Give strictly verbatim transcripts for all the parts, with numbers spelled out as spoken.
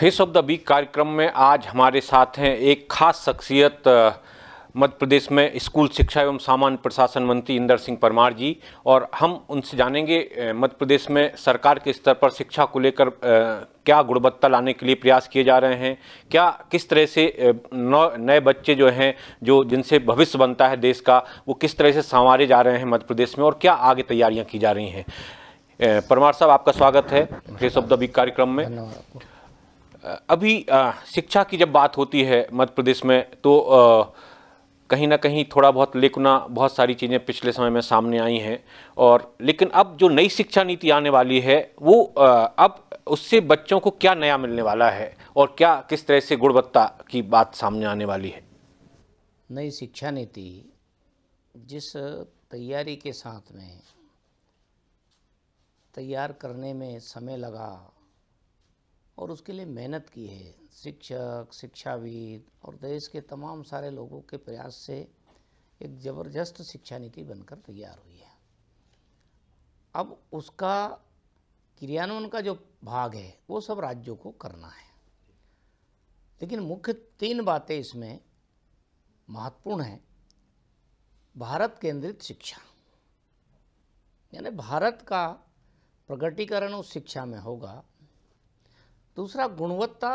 Face of the beak कार्यक्रम में आज हमारे साथ हैं एक खास शख्सियत, मध्य प्रदेश में स्कूल शिक्षा एवं सामान्य प्रशासन मंत्री इंदर सिंह परमार जी, और हम उनसे जानेंगे मध्य प्रदेश में सरकार के स्तर पर शिक्षा को लेकर क्या गुणवत्ता लाने के लिए प्रयास किए जा रहे हैं, क्या किस तरह से नए बच्चे जो हैं जो जिनसे भविष्य बनता है देश का वो किस तरह से संवारे जा रहे हैं मध्य प्रदेश में, और क्या आगे तैयारियाँ की जा रही हैं। परमार साहब, आपका स्वागत है फेस ऑफ द बीक कार्यक्रम में। अभी शिक्षा की जब बात होती है मध्य प्रदेश में तो कहीं ना कहीं थोड़ा बहुत लेकुना बहुत सारी चीज़ें पिछले समय में सामने आई हैं, और लेकिन अब जो नई शिक्षा नीति आने वाली है वो अब उससे बच्चों को क्या नया मिलने वाला है और क्या किस तरह से गुणवत्ता की बात सामने आने वाली है। नई शिक्षा नीति जिस तैयारी के साथ में तैयार करने में समय लगा और उसके लिए मेहनत की है, शिक्षक, शिक्षाविद और देश के तमाम सारे लोगों के प्रयास से एक ज़बरदस्त शिक्षा नीति बनकर तैयार हुई है। अब उसका क्रियान्वयन का जो भाग है वो सब राज्यों को करना है, लेकिन मुख्य तीन बातें इसमें महत्वपूर्ण हैं। भारत केंद्रित शिक्षा, यानी भारत का प्रगटीकरण उस शिक्षा में होगा। दूसरा, गुणवत्ता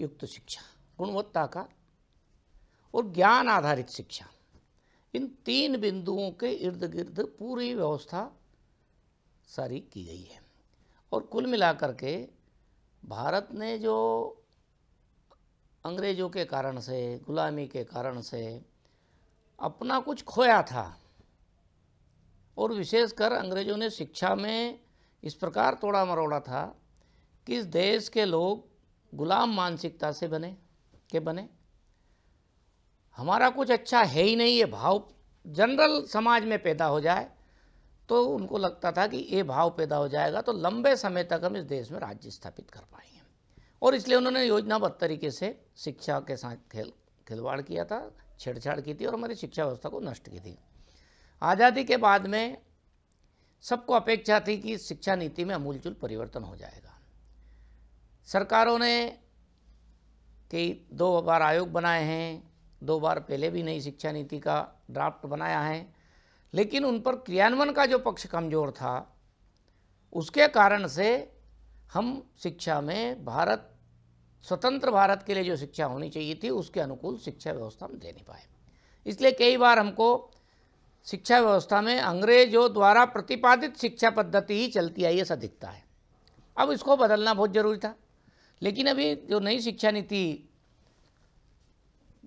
युक्त शिक्षा, गुणवत्ता का, और ज्ञान आधारित शिक्षा। इन तीन बिंदुओं के इर्द गिर्द पूरी व्यवस्था सारी की गई है, और कुल मिलाकर के भारत ने जो अंग्रेज़ों के कारण से, गुलामी के कारण से अपना कुछ खोया था, और विशेषकर अंग्रेज़ों ने शिक्षा में इस प्रकार तोड़ा मरोड़ा था कि इस देश के लोग गुलाम मानसिकता से बने के बने हमारा कुछ अच्छा है ही नहीं, ये भाव जनरल समाज में पैदा हो जाए तो उनको लगता था कि ये भाव पैदा हो जाएगा तो लंबे समय तक हम इस देश में राज्य स्थापित कर पाएंगे, और इसलिए उन्होंने योजनाबद्ध तरीके से शिक्षा के साथ खेल खिलवाड़ किया था, छेड़छाड़ की थी और हमारी शिक्षा व्यवस्था को नष्ट की थी। आज़ादी के बाद में सबको अपेक्षा थी कि शिक्षा नीति में अमूलचूल परिवर्तन हो जाएगा। सरकारों ने कई दो बार आयोग बनाए हैं, दो बार पहले भी नई शिक्षा नीति का ड्राफ्ट बनाया है, लेकिन उन पर क्रियान्वयन का जो पक्ष कमज़ोर था उसके कारण से हम शिक्षा में भारत स्वतंत्र भारत के लिए जो शिक्षा होनी चाहिए थी उसके अनुकूल शिक्षा व्यवस्था हम दे नहीं पाए। इसलिए कई बार हमको शिक्षा व्यवस्था में अंग्रेजों द्वारा प्रतिपादित शिक्षा पद्धति ही चलती आई ऐसा दिखता है। अब इसको बदलना बहुत ज़रूरी था, लेकिन अभी जो नई शिक्षा नीति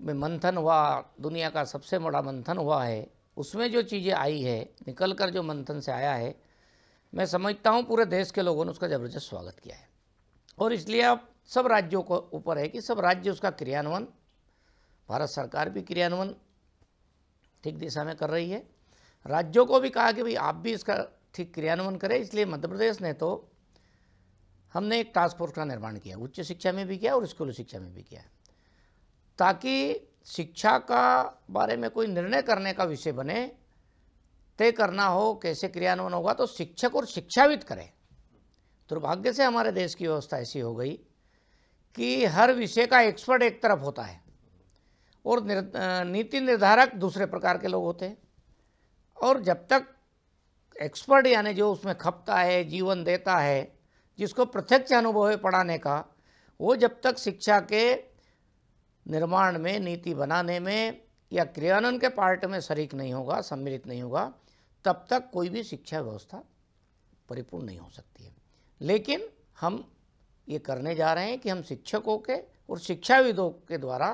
में मंथन हुआ, दुनिया का सबसे बड़ा मंथन हुआ है, उसमें जो चीज़ें आई है, निकल कर जो मंथन से आया है, मैं समझता हूँ पूरे देश के लोगों ने उसका ज़बरदस्त स्वागत किया है, और इसलिए अब सब राज्यों को ऊपर है कि सब राज्य उसका क्रियान्वयन, भारत सरकार भी क्रियान्वयन ठीक दिशा में कर रही है। राज्यों को भी कहा कि भाई आप भी इसका ठीक क्रियान्वयन करें, इसलिए मध्य प्रदेश ने तो हमने एक टास्क फोर्स का निर्माण किया, उच्च शिक्षा में भी किया और स्कूली शिक्षा में भी किया, ताकि शिक्षा का बारे में कोई निर्णय करने का विषय बने, तय करना हो कैसे क्रियान्वयन होगा तो शिक्षक और शिक्षाविद करें। दुर्भाग्य से हमारे देश की व्यवस्था ऐसी हो गई कि हर विषय का एक्सपर्ट एक तरफ होता है और निर्, नीति निर्धारक दूसरे प्रकार के लोग होते हैं, और जब तक एक्सपर्ट यानी जो उसमें खपता है, जीवन देता है, जिसको प्रत्यक्ष अनुभव है पढ़ाने का, वो जब तक शिक्षा के निर्माण में, नीति बनाने में या क्रियान्वयन के पार्ट में शरीक नहीं होगा, सम्मिलित नहीं होगा, तब तक कोई भी शिक्षा व्यवस्था परिपूर्ण नहीं हो सकती है। लेकिन हम ये करने जा रहे हैं कि हम शिक्षकों के और शिक्षाविदों के द्वारा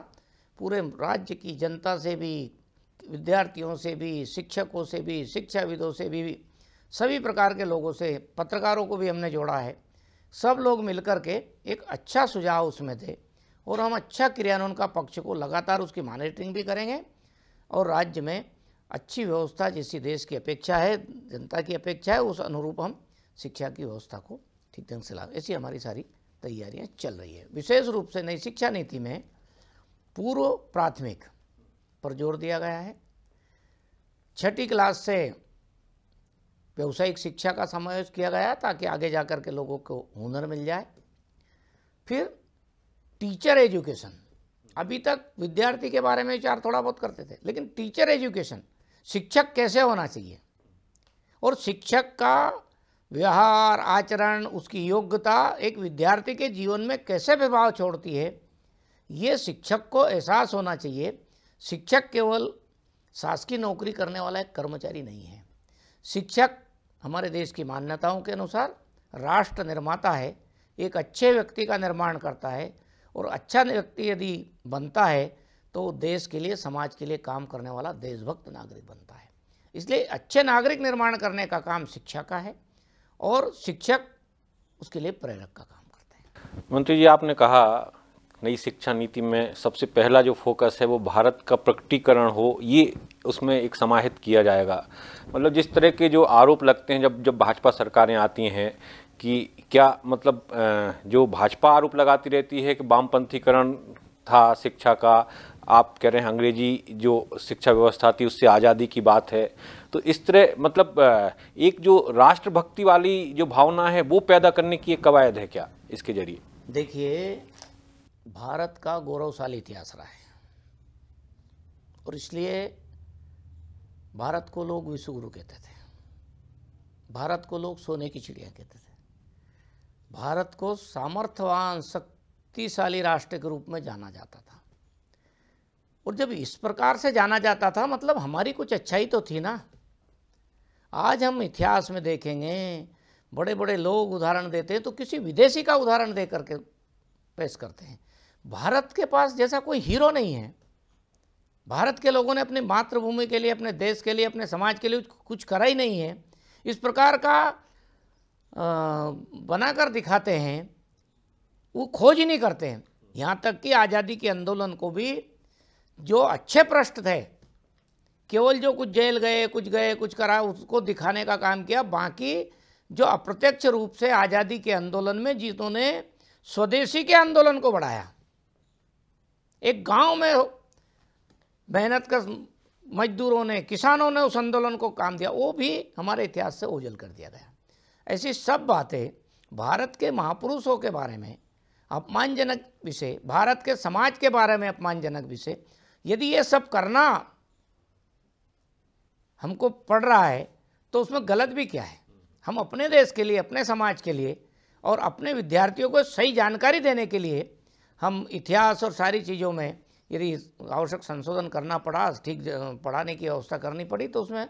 पूरे राज्य की जनता से भी, विद्यार्थियों से भी, शिक्षकों से भी, शिक्षाविदों से भी, सभी प्रकार के लोगों से, पत्रकारों को भी हमने जोड़ा है, सब लोग मिलकर के एक अच्छा सुझाव उसमें थे, और हम अच्छा क्रियान्वयन का पक्ष को लगातार उसकी मॉनिटरिंग भी करेंगे, और राज्य में अच्छी व्यवस्था जैसी देश की अपेक्षा है, जनता की अपेक्षा है, उस अनुरूप हम शिक्षा की व्यवस्था को ठीक ढंग से लाएं। ऐसी हमारी सारी तैयारियां चल रही है। विशेष रूप से नई शिक्षा नीति में पूर्व प्राथमिक पर जोर दिया गया है, छठी क्लास से व्यावसायिक शिक्षा का समावेश किया गया ताकि आगे जाकर के लोगों को हुनर मिल जाए। फिर टीचर एजुकेशन, अभी तक विद्यार्थी के बारे में विचार थोड़ा बहुत करते थे, लेकिन टीचर एजुकेशन, शिक्षक कैसे होना चाहिए और शिक्षक का व्यवहार, आचरण, उसकी योग्यता एक विद्यार्थी के जीवन में कैसे प्रभाव छोड़ती है, ये शिक्षक को एहसास होना चाहिए। शिक्षक केवल शासकीय नौकरी करने वाला एक कर्मचारी नहीं है। शिक्षक हमारे देश की मान्यताओं के अनुसार राष्ट्र निर्माता है, एक अच्छे व्यक्ति का निर्माण करता है, और अच्छा व्यक्ति यदि बनता है तो देश के लिए, समाज के लिए काम करने वाला देशभक्त नागरिक बनता है। इसलिए अच्छे नागरिक निर्माण करने का काम शिक्षा का है और शिक्षक उसके लिए प्रेरक का काम करते हैं। मंत्री जी, आपने कहा नई शिक्षा नीति में सबसे पहला जो फोकस है वो भारत का प्रकटीकरण हो, ये उसमें एक समाहित किया जाएगा। मतलब जिस तरह के जो आरोप लगते हैं जब जब भाजपा सरकारें आती हैं कि क्या मतलब जो भाजपा आरोप लगाती रहती है कि वामपंथीकरण था शिक्षा का, आप कह रहे हैं अंग्रेजी जो शिक्षा व्यवस्था थी उससे आज़ादी की बात है, तो इस तरह मतलब एक जो राष्ट्रभक्ति वाली जो भावना है वो पैदा करने की एक कवायद है क्या इसके जरिए? देखिए, भारत का गौरवशाली इतिहास रहा है और इसलिए भारत को लोग विश्वगुरु कहते थे, भारत को लोग सोने की चिड़िया कहते थे, भारत को सामर्थ्यवान शक्तिशाली राष्ट्र के रूप में जाना जाता था। और जब इस प्रकार से जाना जाता था मतलब हमारी कुछ अच्छाई तो थी ना। आज हम इतिहास में देखेंगे बड़े बड़े लोग उदाहरण देते हैं तो किसी विदेशी का उदाहरण दे करके पेश करते हैं। भारत के पास जैसा कोई हीरो नहीं है। भारत के लोगों ने अपनी मातृभूमि के लिए, अपने देश के लिए, अपने समाज के लिए कुछ करा ही नहीं है। इस प्रकार का बनाकर दिखाते हैं, वो खोज ही नहीं करते हैं। यहाँ तक कि आज़ादी के आंदोलन को भी जो अच्छे पृष्ठ थे, केवल जो कुछ जेल गए, कुछ गए, कुछ करा, उसको दिखाने का काम किया। बाकी जो अप्रत्यक्ष रूप से आज़ादी के आंदोलन में जिन्होंने स्वदेशी के आंदोलन को बढ़ाया, एक गांव में मेहनत कर मजदूरों ने, किसानों ने उस आंदोलन को काम दिया, वो भी हमारे इतिहास से ओझल कर दिया गया। ऐसी सब बातें भारत के महापुरुषों के बारे में अपमानजनक विषय, भारत के समाज के बारे में अपमानजनक विषय, यदि ये सब करना हमको पड़ रहा है तो उसमें गलत भी क्या है? हम अपने देश के लिए, अपने समाज के लिए और अपने विद्यार्थियों को सही जानकारी देने के लिए हम इतिहास और सारी चीज़ों में यदि आवश्यक संशोधन करना पड़ा, ठीक पढ़ाने की व्यवस्था करनी पड़ी, तो उसमें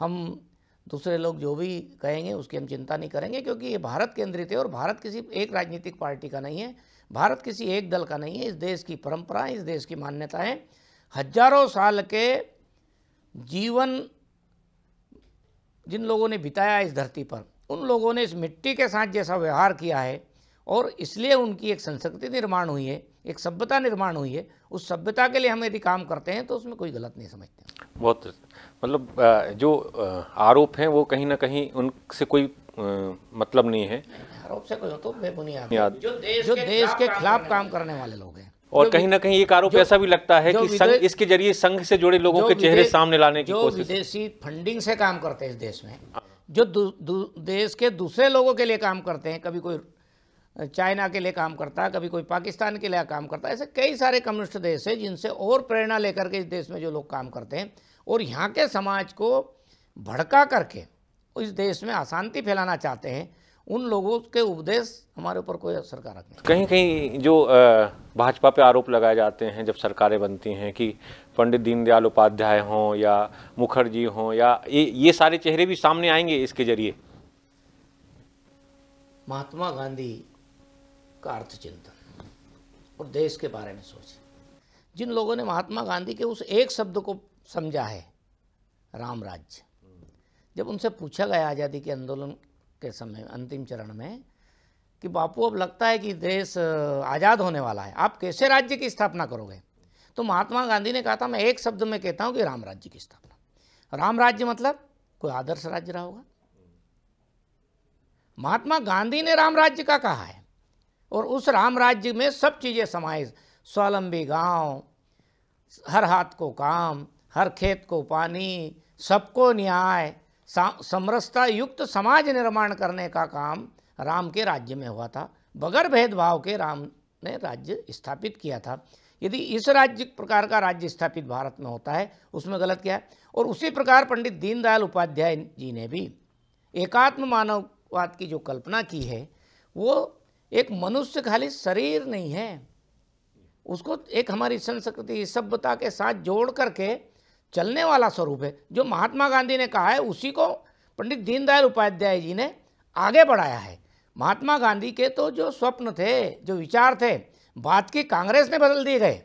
हम दूसरे लोग जो भी कहेंगे उसकी हम चिंता नहीं करेंगे, क्योंकि ये भारत केंद्रित है और भारत किसी एक राजनीतिक पार्टी का नहीं है, भारत किसी एक दल का नहीं है। इस देश की परंपराएं, इस देश की मान्यताएं, हजारों साल के जीवन जिन लोगों ने बिताया इस धरती पर, उन लोगों ने इस मिट्टी के साथ जैसा व्यवहार किया है और इसलिए उनकी एक संस्कृति निर्माण हुई है, एक सभ्यता निर्माण हुई है। उस सभ्यता के लिए हम यदि काम करते हैं तो उसमें कोई गलत नहीं समझते। बहुत मतलब जो आरोप हैं वो कहीं ना कहीं उनसे कोई मतलब नहीं है। आरोप से कोई तो बेबुनियाद, जो देश जो के देश के खिलाफ काम करने वाले लोग हैं। और कहीं ना कहीं एक आरोप ऐसा भी लगता है कि संघ, इसके जरिए संघ से जुड़े लोगों के चेहरे सामने लाने की कोशिश, विदेशी फंडिंग से काम करते हैं इस देश में, जो देश के दूसरे लोगों के लिए काम करते हैं, कभी कोई चाइना के लिए काम करता है, कभी कोई पाकिस्तान के लिए काम करता है। ऐसे कई सारे कम्युनिस्ट देश हैं जिनसे और प्रेरणा लेकर के इस देश में जो लोग काम करते हैं और यहाँ के समाज को भड़का करके इस देश में अशांति फैलाना चाहते हैं, उन लोगों के उपदेश हमारे ऊपर कोई असरकारक नहीं। कहीं कहीं जो भाजपा पे आरोप लगाए जाते हैं जब सरकारें बनती हैं कि पंडित दीनदयाल उपाध्याय हों या मुखर्जी हों, या ये ये सारे चेहरे भी सामने आएंगे इसके जरिए। महात्मा गांधी का अर्थचिंतन और देश के बारे में सोच, जिन लोगों ने महात्मा गांधी के उस एक शब्द को समझा है, राम राज्य, जब उनसे पूछा गया आज़ादी के आंदोलन के समय अंतिम चरण में कि बापू अब लगता है कि देश आज़ाद होने वाला है, आप कैसे राज्य की स्थापना करोगे? तो महात्मा गांधी ने कहा था मैं एक शब्द में कहता हूँ कि राम राज्य की स्थापना। राम राज्य मतलब कोई आदर्श राज्य रहा होगा। महात्मा गांधी ने राम राज्य का कहा है और उस राम राज्य में सब चीज़ें समाहित, स्वावलंबी गांव, हर हाथ को काम, हर खेत को पानी, सबको न्याय, समरसता युक्त समाज निर्माण करने का काम राम के राज्य में हुआ था। बगैर भेदभाव के राम ने राज्य स्थापित किया था। यदि इस राज्य प्रकार का राज्य स्थापित भारत में होता है, उसमें गलत क्या है? और उसी प्रकार पंडित दीनदयाल उपाध्याय जी ने भी एकात्म मानववाद की जो कल्पना की है, वो एक मनुष्य खाली शरीर नहीं है, उसको एक हमारी संस्कृति सभ्यता के साथ जोड़ करके चलने वाला स्वरूप है। जो महात्मा गांधी ने कहा है उसी को पंडित दीनदयाल उपाध्याय जी ने आगे बढ़ाया है। महात्मा गांधी के तो जो स्वप्न थे, जो विचार थे, बात की कांग्रेस में बदल दिए गए।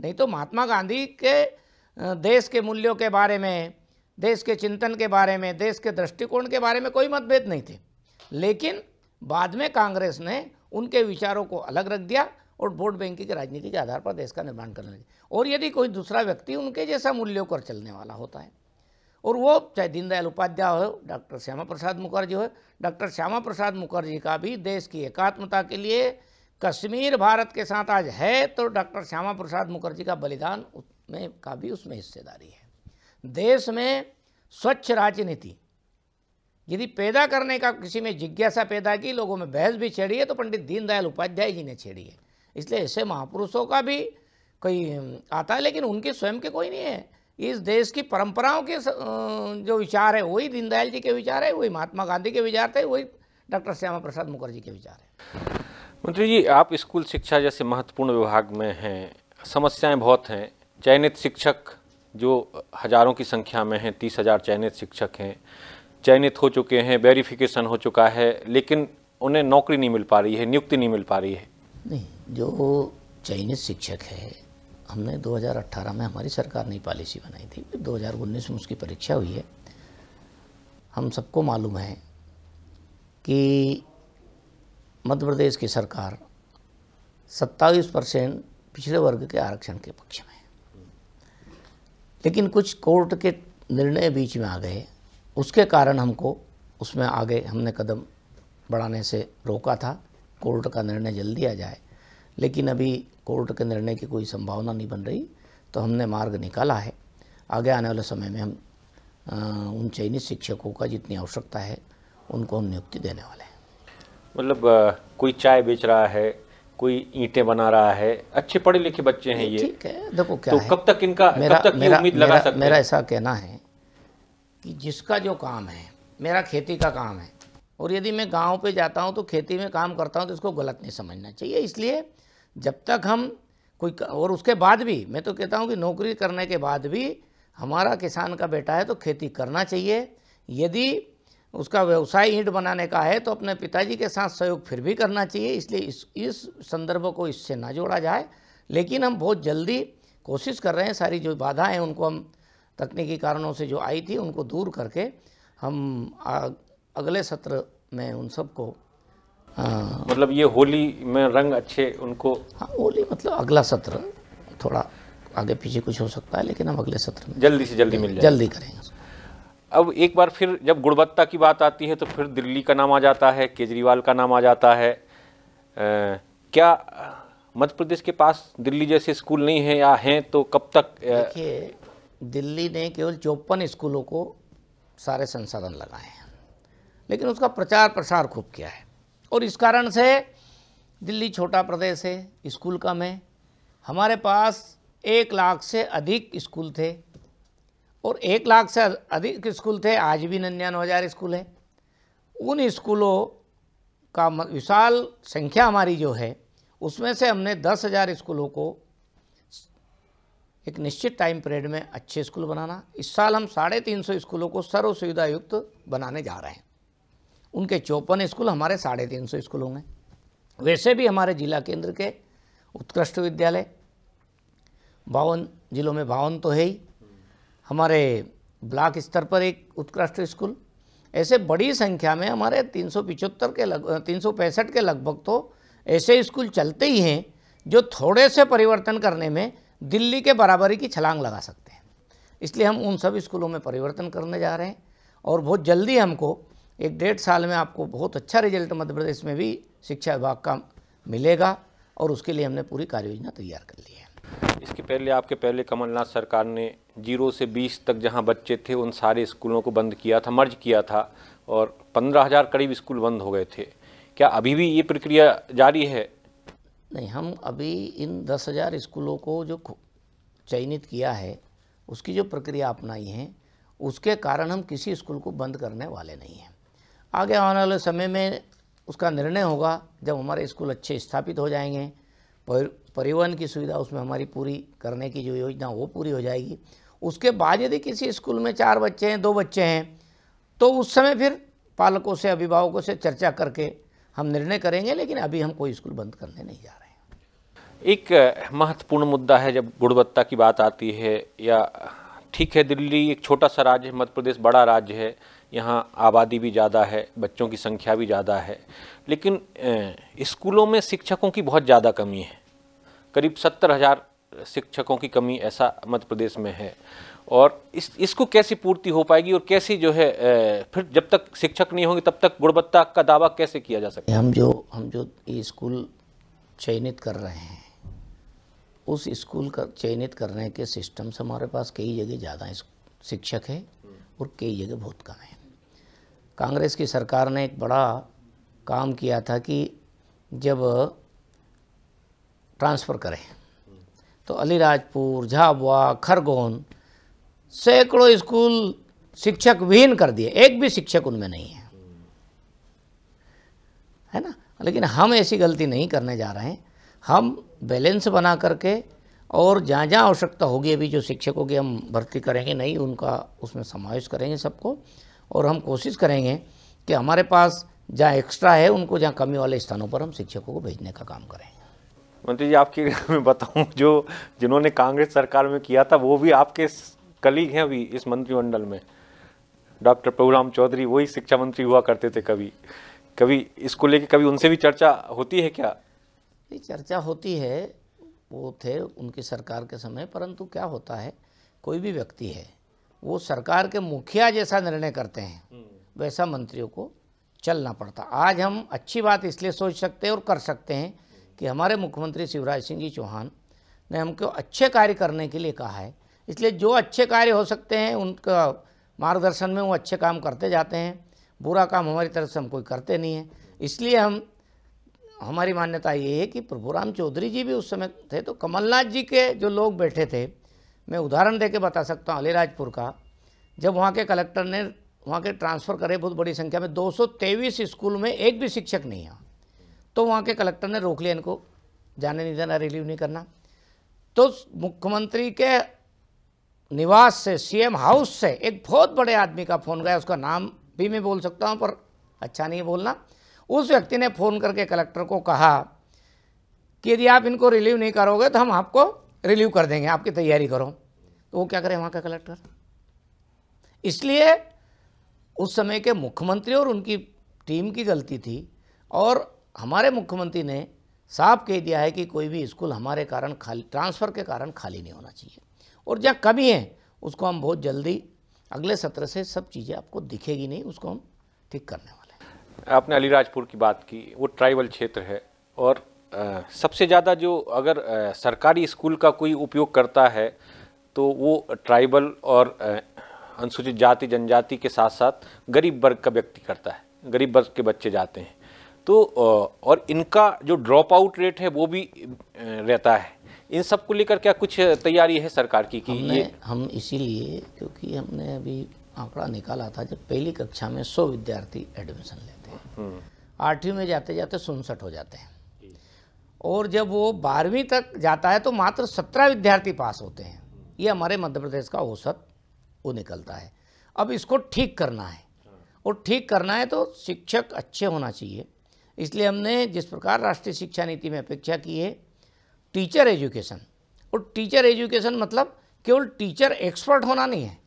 नहीं तो महात्मा गांधी के देश के मूल्यों के बारे में, देश के चिंतन के बारे में, देश के दृष्टिकोण के बारे में कोई मतभेद नहीं थे, लेकिन बाद में कांग्रेस ने उनके विचारों को अलग रख दिया और वोट बैंकिंग की राजनीति के आधार पर देश का निर्माण करने लगे। और यदि कोई दूसरा व्यक्ति उनके जैसा मूल्यों पर चलने वाला होता है, और वो चाहे दीनदयाल उपाध्याय हो, डॉक्टर श्यामा प्रसाद मुखर्जी हो, डॉक्टर श्यामा प्रसाद मुखर्जी का भी देश की एकात्मता के लिए कश्मीर भारत के साथ आज है, तो डॉक्टर श्यामा प्रसाद मुखर्जी का बलिदान उसमें का भी उसमें हिस्सेदारी है। देश में स्वच्छ राजनीति यदि पैदा करने का किसी में जिज्ञासा पैदा की, लोगों में बहस भी छेड़ी है, तो पंडित दीनदयाल उपाध्याय जी ने छेड़ी है। इसलिए ऐसे महापुरुषों का भी कोई आता है, लेकिन उनके स्वयं के कोई नहीं है। इस देश की परंपराओं के जो विचार है, वही दीनदयाल जी के विचार है, वही महात्मा गांधी के विचार थे, वही डॉक्टर श्यामा प्रसाद मुखर्जी के विचार है। मंत्री जी, आप स्कूल शिक्षा जैसे महत्वपूर्ण विभाग में हैं, समस्याएं बहुत हैं। चयनित शिक्षक जो हज़ारों की संख्या में हैं, तीस हज़ार चयनित शिक्षक हैं, चयनित हो चुके हैं, वेरिफिकेशन हो चुका है, लेकिन उन्हें नौकरी नहीं मिल पा रही है, नियुक्ति नहीं मिल पा रही है। नहीं, जो चयनित शिक्षक है, हमने दो हज़ार अठारह में हमारी सरकार ने पॉलिसी बनाई थी, दो हज़ार उन्नीस में उसकी परीक्षा हुई है। हम सबको मालूम है कि मध्य प्रदेश की सरकार सत्ताईस परसेंट पिछड़े वर्ग के आरक्षण के पक्ष में है, लेकिन कुछ कोर्ट के निर्णय बीच में आ गए, उसके कारण हमको उसमें आगे हमने कदम बढ़ाने से रोका था। कोर्ट का निर्णय जल्दी आ जाए, लेकिन अभी कोर्ट के निर्णय की कोई संभावना नहीं बन रही, तो हमने मार्ग निकाला है। आगे आने वाले समय में हम आ, उन चयनित शिक्षकों का जितनी आवश्यकता है उनको हम नियुक्ति देने वाले हैं। मतलब कोई चाय बेच रहा है, कोई ईंटें बना रहा है, अच्छे पढ़े लिखे बच्चे हैं ये, ठीक है, देखो क्या तो है। कब तक इनका मेरा, कब तक मेरा, उम्मीद मेरा, लगा सकते हैं? मेरा ऐसा कहना है कि जिसका जो काम है, मेरा खेती का काम है, और यदि मैं गांव पे जाता हूं तो खेती में काम करता हूं, तो इसको गलत नहीं समझना चाहिए। इसलिए जब तक हम कोई, और उसके बाद भी मैं तो कहता हूं कि नौकरी करने के बाद भी हमारा किसान का बेटा है तो खेती करना चाहिए। यदि उसका व्यवसाय ईंट बनाने का है तो अपने पिताजी के साथ सहयोग फिर भी करना चाहिए। इसलिए इस इस संदर्भ को इससे ना जोड़ा जाए, लेकिन हम बहुत जल्दी कोशिश कर रहे हैं, सारी जो बाधाएँ हैं उनको हम तकनीकी कारणों से जो आई थी उनको दूर करके हम आ, अगले सत्र में उन सबको, मतलब ये होली में रंग अच्छे उनको, हाँ होली मतलब अगला सत्र, थोड़ा आगे पीछे कुछ हो सकता है, लेकिन हम अगले सत्र में जल्दी से जल्दी मिल जाए, जल्दी करेंगे। अब एक बार फिर जब गुणवत्ता की बात आती है तो फिर दिल्ली का नाम आ जाता है, केजरीवाल का नाम आ जाता है। आ, क्या मध्य प्रदेश के पास दिल्ली जैसे स्कूल नहीं हैं, या हैं तो कब तक? देखिए, दिल्ली ने केवल चौपन स्कूलों को सारे संसाधन लगाए हैं, लेकिन उसका प्रचार प्रसार खूब किया है, और इस कारण से दिल्ली छोटा प्रदेश है, स्कूल कम है। हमारे पास एक लाख से अधिक स्कूल थे, और एक लाख से अधिक स्कूल थे, आज भी निन्यानवे हज़ार स्कूल हैं। उन स्कूलों का विशाल संख्या हमारी जो है, उसमें से हमने दस हज़ार स्कूलों को एक निश्चित टाइम पीरियड में अच्छे स्कूल बनाना, इस साल हम साढ़े तीन सौ स्कूलों को सर्व सुविधा युक्त बनाने जा रहे हैं। उनके चौपन स्कूल हमारे साढ़े तीन सौ स्कूल होंगे। वैसे भी हमारे जिला केंद्र के उत्कृष्ट विद्यालय बावन जिलों में, बावन तो है ही, हमारे ब्लॉक स्तर पर एक उत्कृष्ट स्कूल, ऐसे बड़ी संख्या में हमारे तीन सौ पिचहत्तर के लग तीन सौ पैंसठ के लगभग तो ऐसे स्कूल चलते ही हैं जो थोड़े से परिवर्तन करने में दिल्ली के बराबरी की छलांग लगा सकते हैं। इसलिए हम उन सब स्कूलों में परिवर्तन करने जा रहे हैं, और बहुत जल्दी हमको एक डेढ़ साल में आपको बहुत अच्छा रिजल्ट मध्य प्रदेश में भी शिक्षा विभाग का मिलेगा, और उसके लिए हमने पूरी कार्य योजना तैयार कर ली है। इसके पहले आपके पहले कमलनाथ सरकार ने जीरो से बीस तक जहां बच्चे थे उन सारे स्कूलों को बंद किया था, मर्ज किया था, और पंद्रह हज़ार करीब स्कूल बंद हो गए थे। क्या अभी भी ये प्रक्रिया जारी है? नहीं, हम अभी इन दस हज़ार स्कूलों को जो चयनित किया है उसकी जो प्रक्रिया अपनाई है उसके कारण हम किसी स्कूल को बंद करने वाले नहीं हैं। आगे आने वाले समय में उसका निर्णय होगा जब हमारे स्कूल अच्छे स्थापित हो जाएंगे, परिवहन की सुविधा उसमें हमारी पूरी करने की जो योजना वो पूरी हो जाएगी। उसके बाद यदि किसी स्कूल में चार बच्चे हैं, दो बच्चे हैं, तो उस समय फिर पालकों से, अभिभावकों से चर्चा करके हम निर्णय करेंगे, लेकिन अभी हम कोई स्कूल बंद करने नहीं जा रहे हैं। एक महत्वपूर्ण मुद्दा है जब गुणवत्ता की बात आती है, या ठीक है दिल्ली एक छोटा सा राज्य है, मध्य प्रदेश बड़ा राज्य है, यहाँ आबादी भी ज़्यादा है, बच्चों की संख्या भी ज़्यादा है, लेकिन स्कूलों में शिक्षकों की बहुत ज़्यादा कमी है। करीब सत्तर हज़ार शिक्षकों की कमी ऐसा मध्य प्रदेश में है, और इस इसको कैसी पूर्ति हो पाएगी और कैसी जो है फिर जब तक शिक्षक नहीं होंगे तब तक गुणवत्ता का दावा कैसे किया जा सकता है? हम जो हम जो स्कूल चयनित कर रहे हैं उस स्कूल का चयनित करने के सिस्टम से हमारे पास कई जगह ज़्यादा शिक्षक है और कई जगह बहुत कम है। कांग्रेस की सरकार ने एक बड़ा काम किया था कि जब ट्रांसफ़र करें तो अलीराजपुर, झाबुआ, खरगोन सैकड़ों स्कूल शिक्षक विहीन कर दिए, एक भी शिक्षक उनमें नहीं है, है ना। लेकिन हम ऐसी गलती नहीं करने जा रहे हैं, हम बैलेंस बना करके और जहाँ जहाँ आवश्यकता होगी, अभी जो शिक्षकों की हम भर्ती करेंगे नहीं उनका उसमें समावेश करेंगे सबको, और हम कोशिश करेंगे कि हमारे पास जहाँ एक्स्ट्रा है उनको, जहाँ कमी वाले स्थानों पर हम शिक्षकों को भेजने का काम करेंगे। मंत्री जी आपकी मैं बताऊं, जो जिन्होंने कांग्रेस सरकार में किया था वो भी आपके कलीग हैं अभी इस मंत्रिमंडल में, डॉक्टर प्रभुराम चौधरी, वही शिक्षा मंत्री हुआ करते थे। कभी कभी इसको लेके कभी उनसे भी चर्चा होती है क्या? ये चर्चा होती है, वो थे उनकी सरकार के समय, परंतु क्या होता है कोई भी व्यक्ति है वो सरकार के मुखिया जैसा निर्णय करते हैं, वैसा मंत्रियों को चलना पड़ता। आज हम अच्छी बात इसलिए सोच सकते हैं और कर सकते हैं कि हमारे मुख्यमंत्री शिवराज सिंह जी चौहान ने हमको अच्छे कार्य करने के लिए कहा है, इसलिए जो अच्छे कार्य हो सकते हैं उनका मार्गदर्शन में वो अच्छे काम करते जाते हैं, बुरा काम हमारी तरफ से हम कोई करते नहीं है। इसलिए हम हमारी मान्यता ये है कि प्रभुराम चौधरी जी भी उस समय थे तो कमलनाथ जी के जो लोग बैठे थे, मैं उदाहरण देके बता सकता हूँ अलीराजपुर का, जब वहाँ के कलेक्टर ने वहाँ के ट्रांसफ़र करे बहुत बड़ी संख्या में, दो सौ तेईस स्कूल में एक भी शिक्षक नहीं है, तो वहाँ के कलेक्टर ने रोक लिया, इनको जाने नहीं देना, रिलीव नहीं करना। तो मुख्यमंत्री के निवास से, सीएम हाउस से एक बहुत बड़े आदमी का फ़ोन गया, उसका नाम भी मैं बोल सकता हूँ पर अच्छा नहीं बोलना। उस व्यक्ति ने फ़ोन करके कलेक्टर को कहा कि यदि आप इनको रिलीव नहीं करोगे तो हम आपको रिलीव कर देंगे, आपकी तैयारी करो। तो वो क्या करें वहाँ का कलेक्टर? इसलिए उस समय के मुख्यमंत्री और उनकी टीम की गलती थी, और हमारे मुख्यमंत्री ने साफ कह दिया है कि कोई भी स्कूल हमारे कारण खाली, ट्रांसफ़र के कारण खाली नहीं होना चाहिए, और जहाँ कमी है उसको हम बहुत जल्दी अगले सत्र से सब चीज़ें आपको दिखेगी नहीं, उसको हम ठीक करने वाले हैं। आपने अलीराजपुर की बात की, वो ट्राइबल क्षेत्र है, और आ, सबसे ज़्यादा जो अगर आ, सरकारी स्कूल का कोई उपयोग करता है तो वो ट्राइबल और आ, अनुसूचित जाति जनजाति के साथ साथ गरीब वर्ग का व्यक्ति करता है, गरीब वर्ग के बच्चे जाते हैं, तो और इनका जो ड्रॉप आउट रेट है वो भी रहता है। इन सब को लेकर क्या कुछ तैयारी है सरकार की? कि हमने, ये हम इसीलिए क्योंकि हमने अभी आंकड़ा निकाला था, जब पहली कक्षा में सौ विद्यार्थी एडमिशन लेते हैं, आठवीं में जाते जाते उनसठ हो जाते हैं, और जब वो बारहवीं तक जाता है तो मात्र सत्रह विद्यार्थी पास होते हैं। ये हमारे मध्य प्रदेश का औसत वो निकलता है। अब इसको ठीक करना है, और ठीक करना है तो शिक्षक अच्छे होना चाहिए। इसलिए हमने जिस प्रकार राष्ट्रीय शिक्षा नीति में अपेक्षा की है टीचर एजुकेशन, और टीचर एजुकेशन मतलब केवल टीचर एक्सपर्ट होना नहीं है,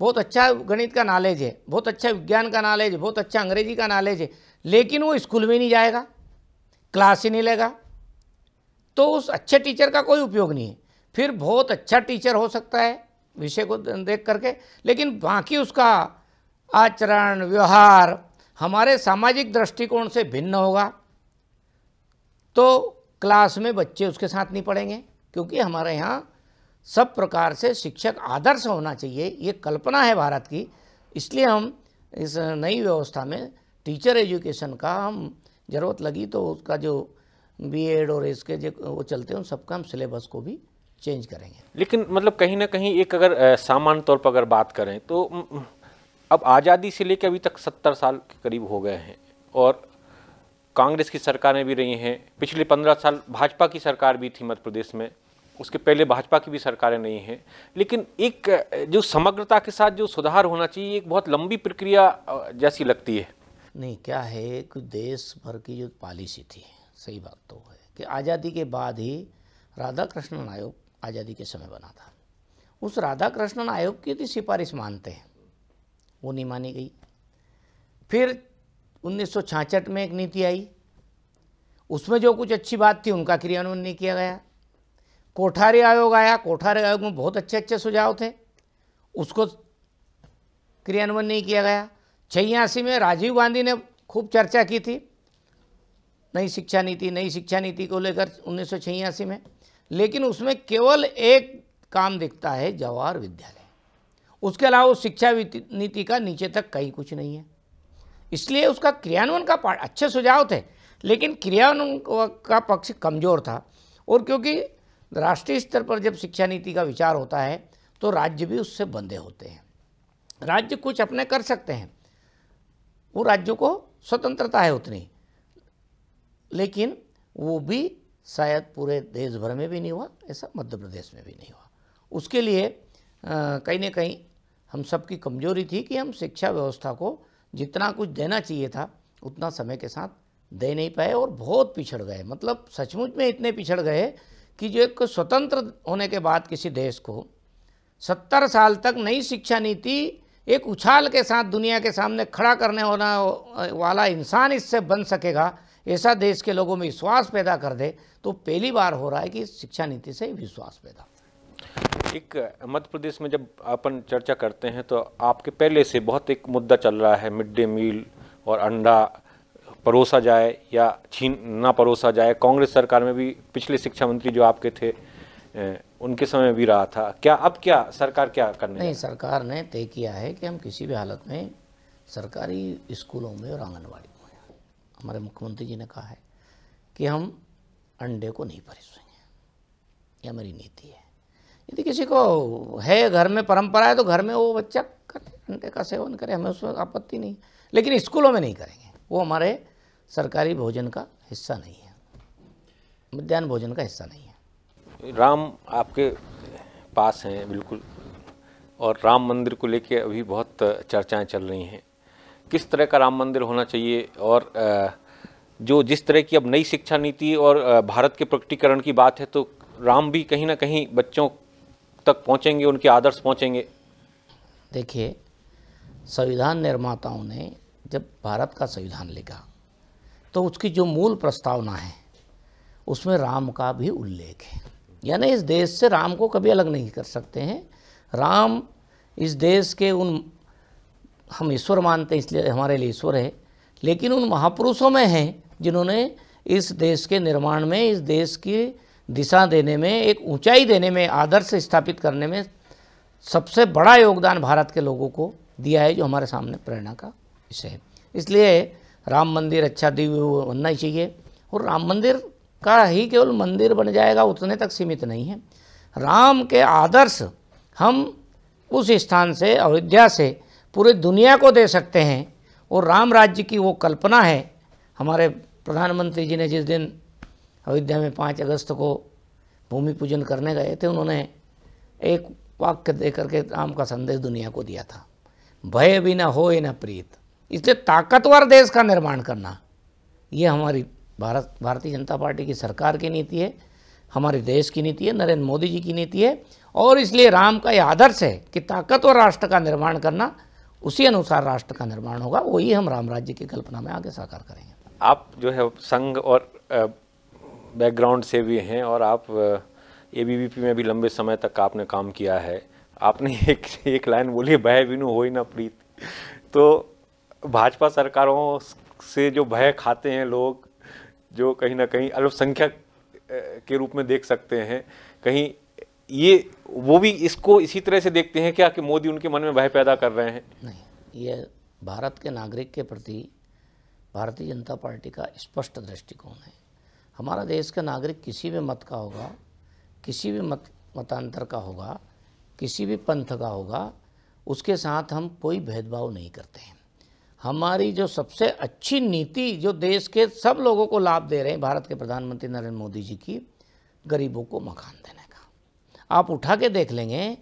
बहुत अच्छा गणित का नॉलेज है, बहुत अच्छा विज्ञान का नॉलेज है, बहुत अच्छा अंग्रेजी का नॉलेज है, लेकिन वो स्कूल में नहीं जाएगा, क्लास ही नहीं लेगा, तो उस अच्छे टीचर का कोई उपयोग नहीं है। फिर बहुत अच्छा टीचर हो सकता है विषय को देख करके, लेकिन बाकी उसका आचरण व्यवहार हमारे सामाजिक दृष्टिकोण से भिन्न होगा, तो क्लास में बच्चे उसके साथ नहीं पढ़ेंगे। क्योंकि हमारे यहाँ सब प्रकार से शिक्षक आदर्श होना चाहिए, ये कल्पना है भारत की। इसलिए हम इस नई व्यवस्था में टीचर एजुकेशन का हम जरूरत लगी तो उसका जो बीएड और इसके जो वो चलते हैं उन सबका हम सिलेबस को भी चेंज करेंगे। लेकिन मतलब कहीं ना कहीं एक अगर सामान्य तौर पर अगर बात करें तो अब आज़ादी से लेकर अभी तक सत्तर साल के करीब हो गए हैं और कांग्रेस की सरकारें भी रही हैं, पिछले पंद्रह साल भाजपा की सरकार भी थी मध्य प्रदेश में, उसके पहले भाजपा की भी सरकारें नहीं हैं, लेकिन एक जो समग्रता के साथ जो सुधार होना चाहिए एक बहुत लंबी प्रक्रिया जैसी लगती है। नहीं, क्या है कि देश भर की जो पॉलिसी थी, सही बात तो है कि आज़ादी के बाद ही राधा कृष्णन आयोग आज़ादी के समय बना था, उस राधा कृष्णन आयोग की थी सिफारिश मानते हैं, वो नहीं मानी गई। फिर उन्नीस सौ छियासठ में एक नीति आई, उसमें जो कुछ अच्छी बात थी उनका क्रियान्वयन नहीं किया गया। कोठारी आयोग आया, कोठारी आयोग में बहुत अच्छे अच्छे सुझाव थे, उसको क्रियान्वयन नहीं किया गया। छियासी में राजीव गांधी ने खूब चर्चा की थी नई शिक्षा नीति, नई शिक्षा नीति को लेकर उन्नीस सौ छियासी में, लेकिन उसमें केवल एक काम दिखता है, जवाहर विद्यालय। उसके अलावा उस शिक्षा नीति का नीचे तक कहीं कुछ नहीं है, इसलिए उसका क्रियान्वयन का पार्ट, अच्छे सुझाव थे लेकिन क्रियान्वयन का पक्ष कमज़ोर था। और क्योंकि राष्ट्रीय स्तर पर जब शिक्षा नीति का विचार होता है तो राज्य भी उससे बंधे होते हैं, राज्य कुछ अपने कर सकते हैं, वो राज्यों को स्वतंत्रता है उतनी, लेकिन वो भी शायद पूरे देश भर में भी नहीं हुआ, ऐसा मध्य प्रदेश में भी नहीं हुआ। उसके लिए कहीं ना कहीं हम सबकी कमजोरी थी कि हम शिक्षा व्यवस्था को जितना कुछ देना चाहिए था उतना समय के साथ दे नहीं पाए और बहुत पिछड़ गए। मतलब सचमुच में इतने पिछड़ गए कि जो एक स्वतंत्र होने के बाद किसी देश को सत्तर साल तक नई शिक्षा नीति एक उछाल के साथ दुनिया के सामने खड़ा करने होना वाला इंसान इससे बन सकेगा, ऐसा देश के लोगों में विश्वास पैदा कर दे, तो पहली बार हो रहा है कि शिक्षा नीति से विश्वास पैदा। एक मध्य प्रदेश में जब अपन चर्चा करते हैं तो आपके पहले से बहुत एक मुद्दा चल रहा है, मिड डे मील और अंडा परोसा जाए या छीन ना परोसा जाए। कांग्रेस सरकार में भी पिछले शिक्षा मंत्री जो आपके थे उनके समय भी रहा था, क्या अब क्या सरकार क्या करने? नहीं, सरकार ने तय किया है कि हम किसी भी हालत में सरकारी स्कूलों में और आंगनबाड़ी में, हमारे मुख्यमंत्री जी ने कहा है कि हम अंडे को नहीं परोसेंगे, यह हमारी नीति है। यदि किसी को है घर में परंपरा है तो घर में वो बच्चा अंडे का सेवन करे, हमें उसमें आपत्ति नहीं, लेकिन स्कूलों में नहीं करेंगे, वो हमारे सरकारी भोजन का हिस्सा नहीं है, मध्यान्ह भोजन का हिस्सा नहीं है। राम आपके पास हैं बिल्कुल, और राम मंदिर को लेके अभी बहुत चर्चाएं चल रही हैं, किस तरह का राम मंदिर होना चाहिए और जो जिस तरह की अब नई शिक्षा नीति और भारत के प्रकटीकरण की बात है तो राम भी कहीं ना कहीं बच्चों तक पहुँचेंगे, उनके आदर्श पहुँचेंगे। देखिए, संविधान निर्माताओं ने जब भारत का संविधान लिखा तो उसकी जो मूल प्रस्तावना है उसमें राम का भी उल्लेख है, यानी इस देश से राम को कभी अलग नहीं कर सकते हैं। राम इस देश के उन, हम ईश्वर मानते हैं इसलिए हमारे लिए ईश्वर है, लेकिन उन महापुरुषों में हैं जिन्होंने इस देश के निर्माण में, इस देश की दिशा देने में, एक ऊंचाई देने में, आदर्श स्थापित करने में सबसे बड़ा योगदान भारत के लोगों को दिया है, जो हमारे सामने प्रेरणा का विषय है। इसलिए राम मंदिर अच्छा दिव्य बनना चाहिए, और राम मंदिर का ही केवल मंदिर बन जाएगा उतने तक सीमित नहीं है। राम के आदर्श हम उस स्थान से, अयोध्या से पूरे दुनिया को दे सकते हैं, और राम राज्य की वो कल्पना है हमारे प्रधानमंत्री जी ने जिस दिन अयोध्या में पाँच अगस्त को भूमि पूजन करने गए थे, उन्होंने एक वाक्य दे करके राम का संदेश दुनिया को दिया था, भय भी ना हो ना प्रीत। इसलिए ताकतवर देश का निर्माण करना, ये हमारी भारत भारतीय जनता पार्टी की सरकार की नीति है, हमारे देश की नीति है, नरेंद्र मोदी जी की नीति है, और इसलिए राम का यह आदर्श है कि ताकतवर राष्ट्र का निर्माण करना, उसी अनुसार राष्ट्र का निर्माण होगा, वही हम राम राज्य की कल्पना में आगे साकार करेंगे। आप जो है संघ और बैकग्राउंड से भी हैं और आप ए बी वी पी में भी लंबे समय तक आपने काम किया है, आपने एक एक लाइन बोली, भय बिनु होई ना प्रीत। तो भाजपा सरकारों से जो भय खाते हैं लोग, जो कहीं ना कहीं अल्पसंख्यक के रूप में देख सकते हैं, कहीं ये वो भी इसको इसी तरह से देखते हैं क्या कि मोदी उनके मन में भय पैदा कर रहे हैं? नहीं, ये भारत के नागरिक के प्रति भारतीय जनता पार्टी का स्पष्ट दृष्टिकोण है। हमारा देश का नागरिक किसी भी मत का होगा, किसी भी मत मतांतर का होगा, किसी भी पंथ का होगा, उसके साथ हम कोई भेदभाव नहीं करते हैं। हमारी जो सबसे अच्छी नीति जो देश के सब लोगों को लाभ दे रहे हैं, भारत के प्रधानमंत्री नरेंद्र मोदी जी की गरीबों को मकान देने का, आप उठा के देख लेंगे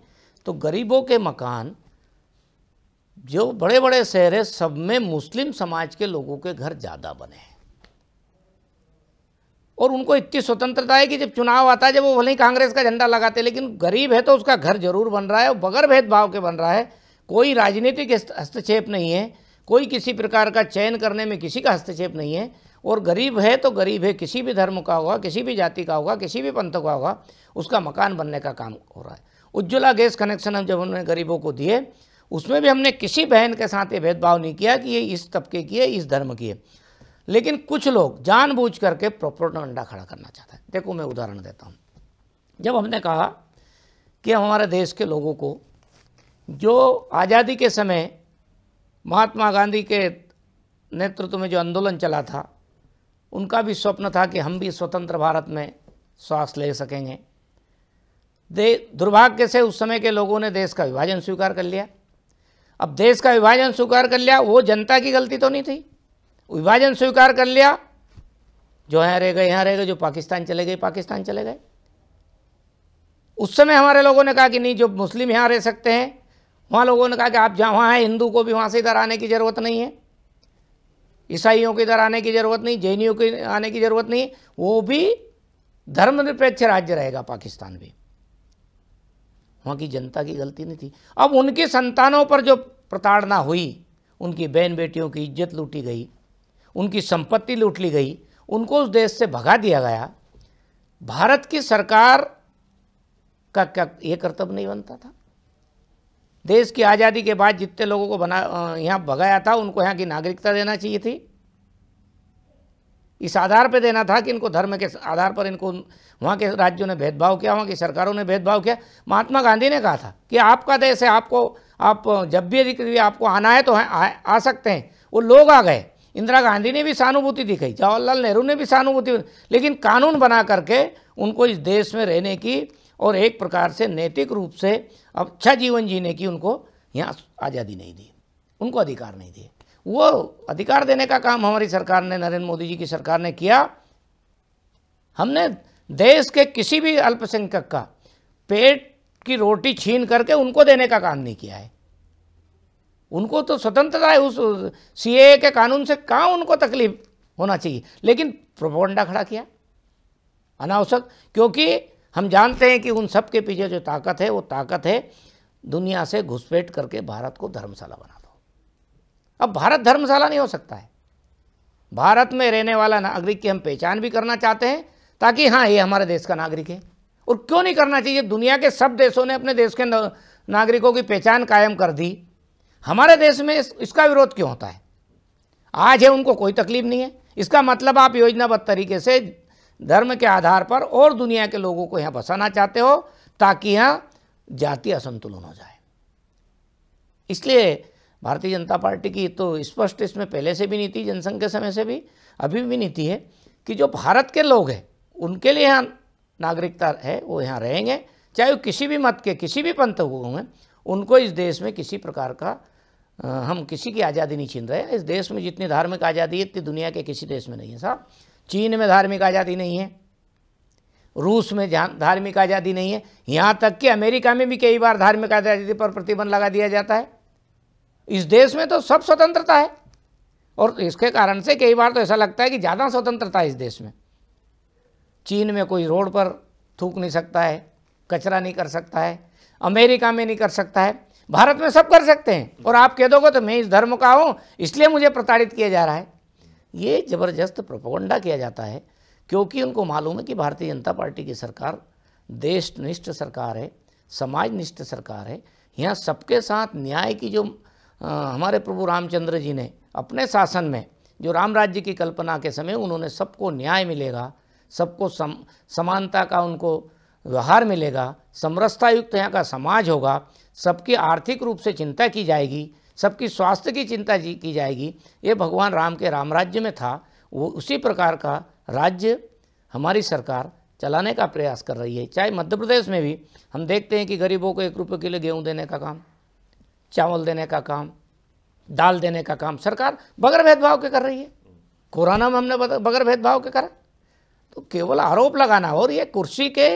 तो गरीबों के मकान जो बड़े बड़े शहर है सब में मुस्लिम समाज के लोगों के घर ज़्यादा बने हैं। और उनको इतनी स्वतंत्रता है कि जब चुनाव आता है, जब वो भले ही कांग्रेस का झंडा लगाते लेकिन गरीब है तो उसका घर जरूर बन रहा है और बगैर भेदभाव के बन रहा है। कोई राजनीतिक हस्तक्षेप नहीं है, कोई किसी प्रकार का चयन करने में किसी का हस्तक्षेप नहीं है। और गरीब है तो गरीब है, किसी भी धर्म का होगा, किसी भी जाति का होगा, किसी भी पंथ का होगा, उसका मकान बनने का काम हो रहा है। उज्ज्वला गैस कनेक्शन हम जब हमने गरीबों को दिए, उसमें भी हमने किसी बहन के साथ ये भेदभाव नहीं किया कि ये इस तबके की है, इस धर्म की है। लेकिन कुछ लोग जानबूझ करके प्रोपगंडा खड़ा करना चाहते हैं। देखो मैं उदाहरण देता हूँ। जब हमने कहा कि हमारे देश के लोगों को जो आज़ादी के समय महात्मा गांधी के नेतृत्व में जो आंदोलन चला था, उनका भी स्वप्न था कि हम भी स्वतंत्र भारत में श्वास ले सकेंगे। दे दुर्भाग्य से उस समय के लोगों ने देश का विभाजन स्वीकार कर लिया। अब देश का विभाजन स्वीकार कर लिया, वो जनता की गलती तो नहीं थी। विभाजन स्वीकार कर लिया, जो यहाँ रह गए यहाँ रह गए, जो पाकिस्तान चले गए पाकिस्तान चले गए। उस समय हमारे लोगों ने कहा कि नहीं, जो मुस्लिम यहाँ रह सकते हैं, वहाँ लोगों ने कहा कि आप जहाँ वहाँ हैं, हिंदू को भी वहाँ से इधर आने की ज़रूरत नहीं है, ईसाइयों के इधर आने की ज़रूरत नहीं, जैनियों के आने की ज़रूरत नहीं, वो भी धर्मनिरपेक्ष राज्य रहेगा पाकिस्तान भी। वहाँ की जनता की गलती नहीं थी। अब उनकी संतानों पर जो प्रताड़ना हुई, उनकी बहन बेटियों की इज्जत लूटी गई, उनकी संपत्ति लूट ली गई, उनको उस देश से भगा दिया गया। भारत की सरकार का क्या ये कर्तव्य नहीं बनता था? देश की आज़ादी के बाद जितने लोगों को बना यहाँ भगाया था, उनको यहाँ की नागरिकता देना चाहिए थी। इस आधार पर देना था कि इनको धर्म के आधार पर इनको वहाँ के राज्यों ने भेदभाव किया, वहाँ की सरकारों ने भेदभाव किया। महात्मा गांधी ने कहा था कि आपका देश है, आपको आप जब भी यदि आपको आना है तो आ, आ सकते हैं। वो लोग आ गए। इंदिरा गांधी ने भी सहानुभूति दिखाई, जवाहरलाल नेहरू ने भी सहानुभूति, लेकिन कानून बना करके उनको इस देश में रहने की और एक प्रकार से नैतिक रूप से अच्छा जीवन जीने की उनको यहाँ आज़ादी नहीं दी, उनको अधिकार नहीं दिए। वो अधिकार देने का काम हमारी सरकार ने, नरेंद्र मोदी जी की सरकार ने किया। हमने देश के किसी भी अल्पसंख्यक का पेट की रोटी छीन करके उनको देने का काम नहीं किया है। उनको तो स्वतंत्रता है, उस सीए के कानून से कहाँ उनको तकलीफ होना चाहिए, लेकिन प्रोपोगंडा खड़ा किया अनावश्यक। क्योंकि हम जानते हैं कि उन सब के पीछे जो ताकत है, वो ताकत है दुनिया से घुसपैठ करके भारत को धर्मशाला बना दो। अब भारत धर्मशाला नहीं हो सकता है। भारत में रहने वाला नागरिक की हम पहचान भी करना चाहते हैं ताकि हाँ, ये हमारे देश का नागरिक है। और क्यों नहीं करना चाहिए? दुनिया के सब देशों ने अपने देश के नागरिकों की पहचान कायम कर दी, हमारे देश में इसका विरोध क्यों होता है? आज है उनको कोई तकलीफ नहीं है। इसका मतलब आप योजनाबद्ध तरीके से धर्म के आधार पर और दुनिया के लोगों को यहाँ बसाना चाहते हो ताकि यहाँ जातीय असंतुलन हो जाए। इसलिए भारतीय जनता पार्टी की तो स्पष्ट इसमें पहले से भी नीति, जनसंघ के समय से भी अभी भी नीति है कि जो भारत के लोग हैं उनके लिए यहाँ नागरिकता है, वो यहाँ रहेंगे, चाहे वो किसी भी मत के किसी भी पंथ को होंगे। उनको इस देश में किसी प्रकार का आ, हम किसी की आज़ादी नहीं छीन रहे। इस देश में जितनी धार्मिक आज़ादी है इतनी दुनिया के किसी देश में नहीं है साहब। चीन में धार्मिक आज़ादी नहीं है, रूस में धार्मिक आज़ादी नहीं है, यहाँ तक कि अमेरिका में भी कई बार धार्मिक आज़ादी पर प्रतिबंध लगा दिया जाता है। इस देश में तो सब स्वतंत्रता है और इसके कारण से कई बार तो ऐसा लगता है कि ज़्यादा स्वतंत्रता है इस देश में। चीन में कोई रोड पर थूक नहीं सकता है, कचरा नहीं कर सकता है, अमेरिका में नहीं कर सकता है, भारत में सब कर सकते हैं। और आप कह दोगे तो मैं इस धर्म का हूँ इसलिए मुझे प्रताड़ित किया जा रहा है। ये ज़बरदस्त प्रोपोगंडा किया जाता है क्योंकि उनको मालूम है कि भारतीय जनता पार्टी की सरकार देशनिष्ठ सरकार है, समाजनिष्ठ सरकार है। यहाँ सबके साथ न्याय की जो आ, हमारे प्रभु रामचंद्र जी ने अपने शासन में जो राम राज्य की कल्पना के समय उन्होंने सबको न्याय मिलेगा, सबको सम, समानता का उनको व्यवहार मिलेगा, समरसता युक्त यहाँ का समाज होगा, सबकी आर्थिक रूप से चिंता की जाएगी, सबकी स्वास्थ्य की चिंता की जाएगी। ये भगवान राम के राम राज्य में था। वो उसी प्रकार का राज्य हमारी सरकार चलाने का प्रयास कर रही है। चाहे मध्य प्रदेश में भी हम देखते हैं कि गरीबों को एक रुपये किलो गेहूं देने का काम, चावल देने का काम, दाल देने का काम सरकार बगैर भेदभाव के कर रही है। कोरोना में हमने बगैर भेदभाव के करा। तो केवल आरोप लगाना, और ये कुर्सी के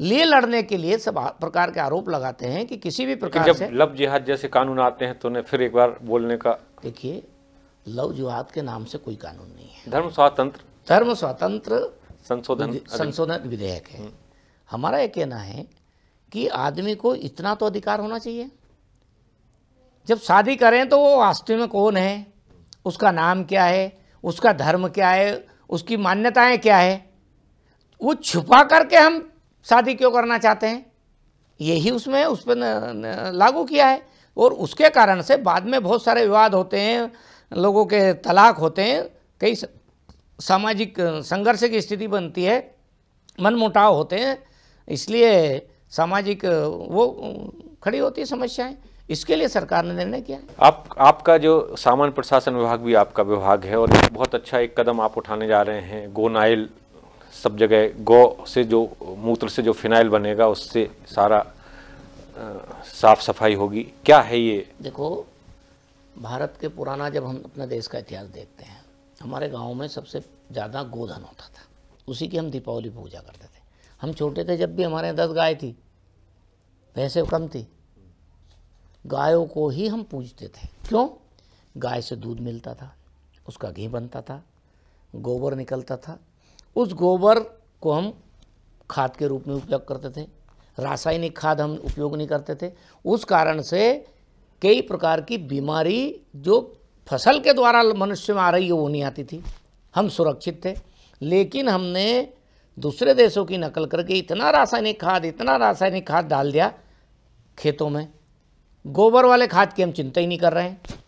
लिए लड़ने के लिए सब प्रकार के आरोप लगाते हैं कि किसी भी प्रकार से। जब लव जिहाद जैसे कानून आते हैं तो उन्हें फिर एक बार बोलने का। देखिए, लव जिहाद के नाम से कोई कानून नहीं है। धर्म स्वातंत्र धर्म स्वातंत्र संशोधन संशोधन विधेयक है। हमारा यह कहना है कि आदमी को इतना तो अधिकार होना चाहिए, जब शादी करें तो वो वास्तव में कौन है, उसका नाम क्या है, उसका धर्म क्या है, उसकी मान्यताएं क्या है, वो छुपा करके हम शादी क्यों करना चाहते हैं, यही उसमें उस पर लागू किया है। और उसके कारण से बाद में बहुत सारे विवाद होते हैं, लोगों के तलाक होते हैं, कई सामाजिक संघर्ष की स्थिति बनती है, मनमुटाव होते हैं, इसलिए सामाजिक वो खड़ी होती है समस्याएं। इसके लिए सरकार ने निर्णय किया। आप आपका जो सामान्य प्रशासन विभाग भी आपका विभाग है और बहुत अच्छा एक कदम आप उठाने जा रहे हैं। गो नाइल सब जगह, गौ से जो मूत्र से जो फिनाइल बनेगा उससे सारा आ, साफ सफाई होगी। क्या है ये? देखो, भारत के पुराना जब हम अपने देश का इतिहास देखते हैं, हमारे गाँव में सबसे ज़्यादा गोधन होता था, उसी की हम दीपावली पूजा करते थे। हम छोटे थे जब भी हमारे यहाँ दस गाय थी, भैंसें कम थी, गायों को ही हम पूजते थे। क्यों? गाय से दूध मिलता था, उसका घी बनता था, गोबर निकलता था, उस गोबर को हम खाद के रूप में उपयोग करते थे। रासायनिक खाद हम उपयोग नहीं करते थे। उस कारण से कई प्रकार की बीमारी जो फसल के द्वारा मनुष्य में आ रही है वो नहीं आती थी, हम सुरक्षित थे। लेकिन हमने दूसरे देशों की नकल करके इतना रासायनिक खाद इतना रासायनिक खाद डाल दिया खेतों में, गोबर वाले खाद की हम चिंता ही नहीं कर रहे हैं।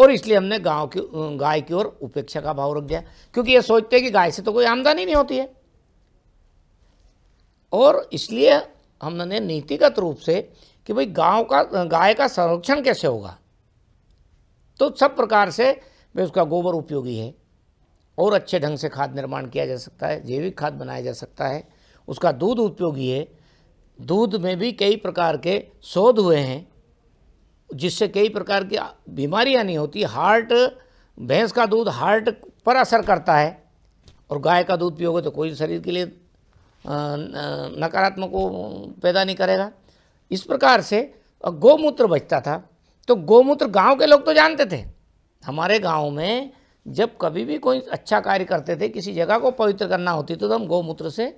और इसलिए हमने गांव की गाय की ओर उपेक्षा का भाव रख दिया, क्योंकि ये सोचते हैं कि गाय से तो कोई आमदनी नहीं होती है। और इसलिए हमने नीतिगत रूप से कि भाई गांव का गाय का संरक्षण कैसे होगा, तो सब प्रकार से भाई उसका गोबर उपयोगी है और अच्छे ढंग से खाद निर्माण किया जा सकता है, जैविक खाद बनाया जा सकता है, उसका दूध उपयोगी है। दूध में भी कई प्रकार के शोध हुए हैं जिससे कई प्रकार की बीमारियां नहीं होती। हार्ट, भैंस का दूध हार्ट पर असर करता है और गाय का दूध पियोगे तो कोई शरीर के लिए नकारात्मक को पैदा नहीं करेगा। इस प्रकार से गोमूत्र बचता था, तो गोमूत्र गांव के लोग तो जानते थे। हमारे गांव में जब कभी भी कोई अच्छा कार्य करते थे, किसी जगह को पवित्र करना होती तो हम गोमूत्र से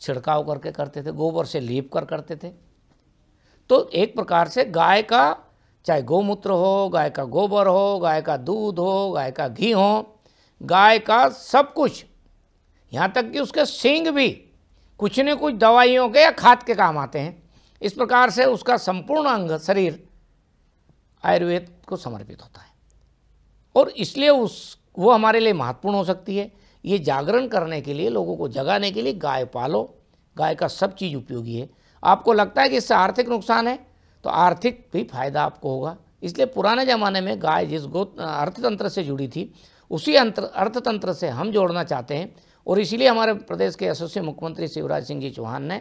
छिड़काव करके करते थे, गोबर से लीप कर करते थे। तो एक प्रकार से गाय का, चाहे गोमूत्र हो, गाय का गोबर हो, गाय का दूध हो, गाय का घी हो, गाय का सब कुछ, यहाँ तक कि उसके सींग भी कुछ न कुछ दवाइयों के या खाद के काम आते हैं। इस प्रकार से उसका संपूर्ण अंग शरीर आयुर्वेद को समर्पित होता है और इसलिए उस वो हमारे लिए महत्वपूर्ण हो सकती है। ये जागरण करने के लिए, लोगों को जगाने के लिए, गाय पालो, गाय का सब चीज़ उपयोगी है। आपको लगता है कि इससे आर्थिक नुकसान है तो आर्थिक भी फायदा आपको होगा। इसलिए पुराने ज़माने में गाय जिस गो अर्थतंत्र से जुड़ी थी, उसी अर्थतंत्र से हम जोड़ना चाहते हैं। और इसीलिए हमारे प्रदेश के यशस्वी मुख्यमंत्री शिवराज सिंह जी चौहान ने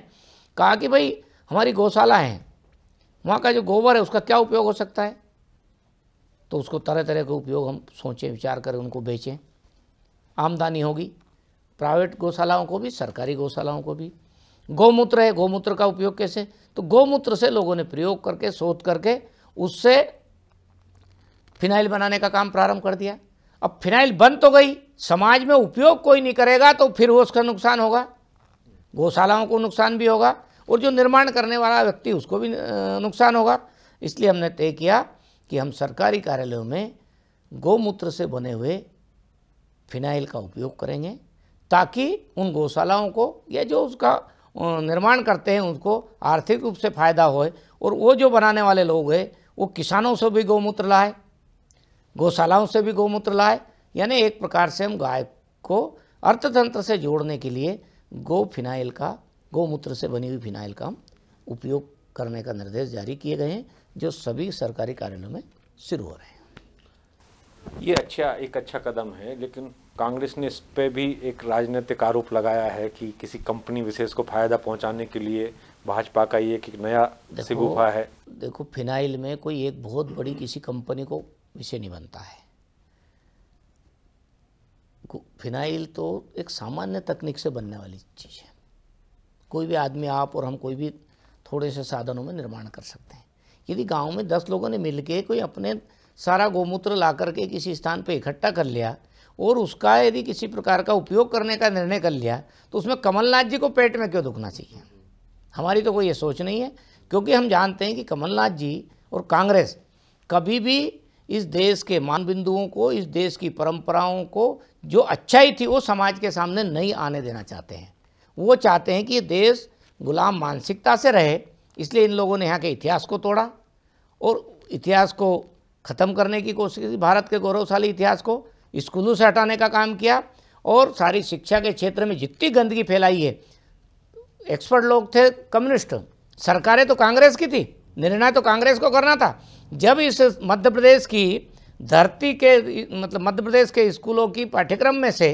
कहा कि भाई हमारी गौशाला है, वहाँ का जो गोबर है उसका क्या उपयोग हो सकता है, तो उसको तरह तरह के उपयोग हम सोचें, विचार करें, उनको बेचें, आमदनी होगी। प्राइवेट गौशालाओं को भी, सरकारी गौशालाओं को भी। गौमूत्र है, गौमूत्र का उपयोग कैसे, तो गौमूत्र से लोगों ने प्रयोग करके, शोध करके उससे फिनाइल बनाने का काम प्रारंभ कर दिया। अब फिनाइल बन तो गई, समाज में उपयोग कोई नहीं करेगा तो फिर वो उसका नुकसान होगा, गौशालाओं को नुकसान भी होगा और जो निर्माण करने वाला व्यक्ति उसको भी नुकसान होगा। इसलिए हमने तय किया कि हम सरकारी कार्यालयों में गौमूत्र से बने हुए फिनाइल का उपयोग करेंगे, ताकि उन गौशालाओं को या जो उसका निर्माण करते हैं उनको आर्थिक रूप से फायदा होए। और वो जो बनाने वाले लोग हैं वो किसानों से भी गौमूत्र लाए, गौशालाओं से भी गौमूत्र लाए। यानी एक प्रकार से हम गाय को अर्थतंत्र से जोड़ने के लिए गौ फिनाइल का, गौमूत्र से बनी हुई फिनाइल का हम उपयोग करने का निर्देश जारी किए गए हैं, जो सभी सरकारी कार्यालयों में शुरू हो रहे हैं। ये अच्छा एक अच्छा कदम है, लेकिन कांग्रेस ने इस पर भी एक राजनीतिक आरोप लगाया है कि किसी कंपनी विशेष को फायदा पहुंचाने के लिए भाजपा का ये एक नया सिगूफा है। देखो, फिनाइल में कोई एक बहुत बड़ी किसी कंपनी को विषय नहीं बनता है। फिनाइल तो एक सामान्य तकनीक से बनने वाली चीज़ है। कोई भी आदमी, आप और हम, कोई भी थोड़े से साधनों में निर्माण कर सकते हैं। यदि गाँव में दस लोगों ने मिलके कोई अपने सारा गोमूत्र ला करके किसी स्थान पे इकट्ठा कर लिया और उसका यदि किसी प्रकार का उपयोग करने का निर्णय कर लिया, तो उसमें कमलनाथ जी को पेट में क्यों दुखना चाहिए? हमारी तो कोई ये सोच नहीं है, क्योंकि हम जानते हैं कि कमलनाथ जी और कांग्रेस कभी भी इस देश के मान बिंदुओं को, इस देश की परंपराओं को, जो अच्छाई थी वो समाज के सामने नहीं आने देना चाहते हैं। वो चाहते हैं कि ये देश गुलाम मानसिकता से रहे, इसलिए इन लोगों ने यहाँ के इतिहास को तोड़ा और इतिहास को ख़त्म करने की कोशिश की, भारत के गौरवशाली इतिहास को स्कूलों से हटाने का काम किया और सारी शिक्षा के क्षेत्र में जितनी गंदगी फैलाई है। एक्सपर्ट लोग थे कम्युनिस्ट, सरकारें तो कांग्रेस की थी, निर्णय तो कांग्रेस को करना था। जब इस मध्य प्रदेश की धरती के, मतलब मध्य प्रदेश के स्कूलों की पाठ्यक्रम में से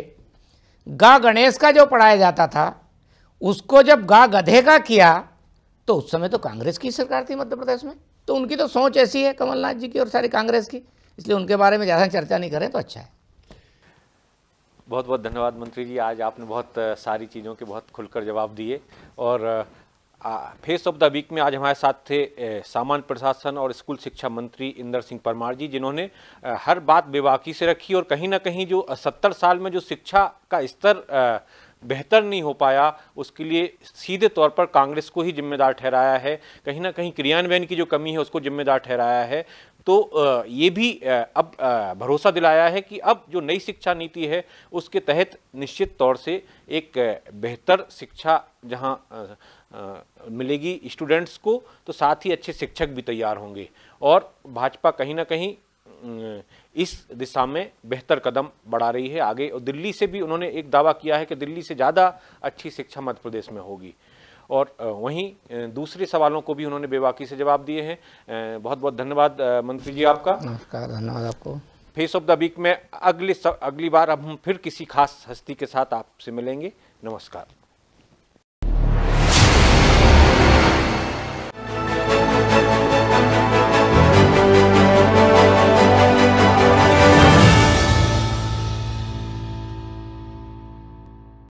गा गणेश का जो पढ़ाया जाता था, उसको जब गा गधे का किया, तो उस समय तो कांग्रेस की सरकार थी मध्य प्रदेश में। तो उनकी तो सोच ऐसी है कमलनाथ जी की और सारी कांग्रेस की, इसलिए उनके बारे में ज़्यादा चर्चा नहीं करें तो अच्छा है। बहुत बहुत धन्यवाद मंत्री जी, आज आपने बहुत सारी चीज़ों के बहुत खुलकर जवाब दिए। और फेस ऑफ द वीक में आज हमारे साथ थे सामान्य प्रशासन और स्कूल शिक्षा मंत्री इंदर सिंह परमार जी, जिन्होंने हर बात बेबाकी से रखी और कहीं ना कहीं जो सत्तर साल में जो शिक्षा का स्तर बेहतर नहीं हो पाया, उसके लिए सीधे तौर पर कांग्रेस को ही जिम्मेदार ठहराया है, कहीं ना कहीं क्रियान्वयन की जो कमी है उसको जिम्मेदार ठहराया है। तो ये भी अब भरोसा दिलाया है कि अब जो नई शिक्षा नीति है उसके तहत निश्चित तौर से एक बेहतर शिक्षा जहां मिलेगी स्टूडेंट्स को, तो साथ ही अच्छे शिक्षक भी तैयार होंगे और भाजपा कहीं ना कहीं इस दिशा में बेहतर कदम बढ़ा रही है आगे। और दिल्ली से भी उन्होंने एक दावा किया है कि दिल्ली से ज़्यादा अच्छी शिक्षा मध्य प्रदेश में होगी। और वहीं दूसरे सवालों को भी उन्होंने बेबाकी से जवाब दिए हैं। बहुत बहुत धन्यवाद मंत्री जी आपका। नमस्कार, धन्यवाद आपको। फेस ऑफ द वीक में अगले अगली बार अब हम फिर किसी खास हस्ती के साथ आपसे मिलेंगे। नमस्कार।